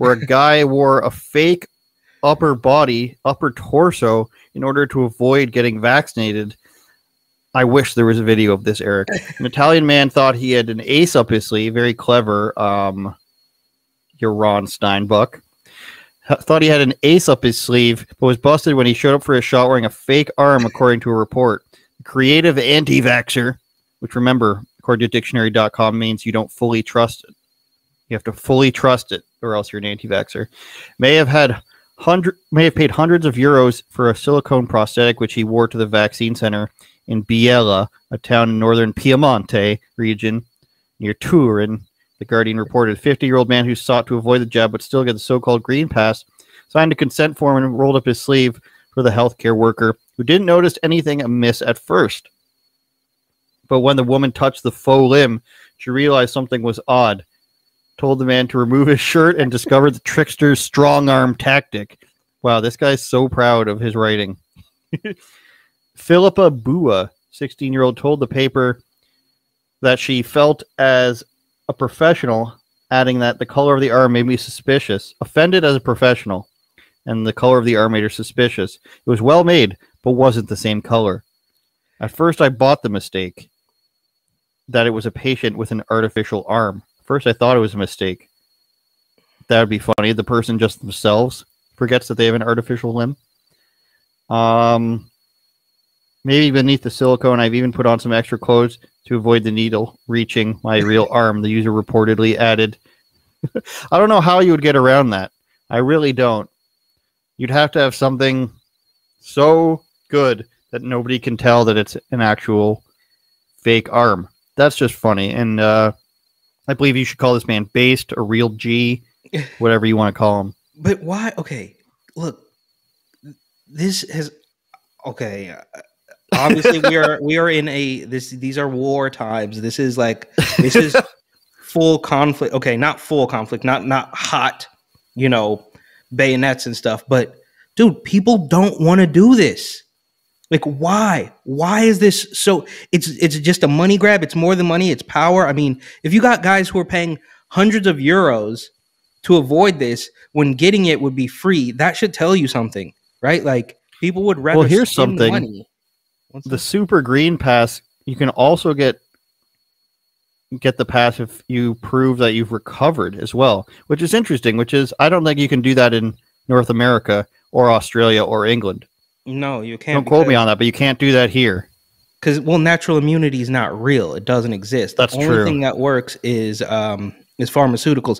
where a guy wore a fake upper torso in order to avoid getting vaccinated. I wish there was a video of this, Eric. An Italian man thought he had an ace up his sleeve. Very clever. You're Ron Steinbuck. Thought he had an ace up his sleeve, but was busted when he showed up for his shot wearing a fake arm, according to a report. The creative anti-vaxxer, which remember, according to dictionary.com, means you don't fully trust it. You have to fully trust it, or else you're an anti-vaxxer. May have paid hundreds of euros for a silicone prosthetic, which he wore to the vaccine center in Biella, a town in northern Piemonte region near Turin. The Guardian reported a 50-year-old man who sought to avoid the jab but still get the so-called green pass signed a consent form and rolled up his sleeve for the healthcare worker, who didn't notice anything amiss at first. But when the woman touched the faux limb, she realized something was odd, told the man to remove his shirt, and discovered the trickster's strong-arm tactic. Wow, this guy's so proud of his writing. Philippa Bua, 16-year-old, told the paper that she felt as a professional, adding that the color of the arm made me suspicious. Offended as a professional, and the color of the arm made her suspicious. It was well made, but wasn't the same color. At first, I bought the mistake that it was a patient with an artificial arm. First, I thought it was a mistake. That would be funny. The person just themselves forgets that they have an artificial limb. Maybe beneath the silicone, I've even put on some extra clothes to avoid the needle reaching my real arm, the user reportedly added. I don't know how you would get around that. I really don't. You'd have to have something so good that nobody can tell that it's an actual fake arm. That's just funny. And I believe you should call this man based, a real G, whatever you want to call him. But why? Okay, look. This has... Okay... Obviously, we are in a these are war times. This is full conflict. Okay, not full conflict, not hot, you know, bayonets and stuff. But dude, people don't want to do this. Like, why? Why is this so? It's just a money grab. It's more than money. It's power. I mean, if you got guys who are paying hundreds of euros to avoid this when getting it would be free, that should tell you something, right? Like, people would rather. Well, here's something. Money. The super green pass, you can also get the pass if you prove that you've recovered as well, which is interesting, which is I don't think you can do that in North America or Australia or England. No, you can't. Don't quote me on that, but you can't do that here. Because, well, natural immunity is not real. It doesn't exist. That's true. The only thing that works is pharmaceuticals.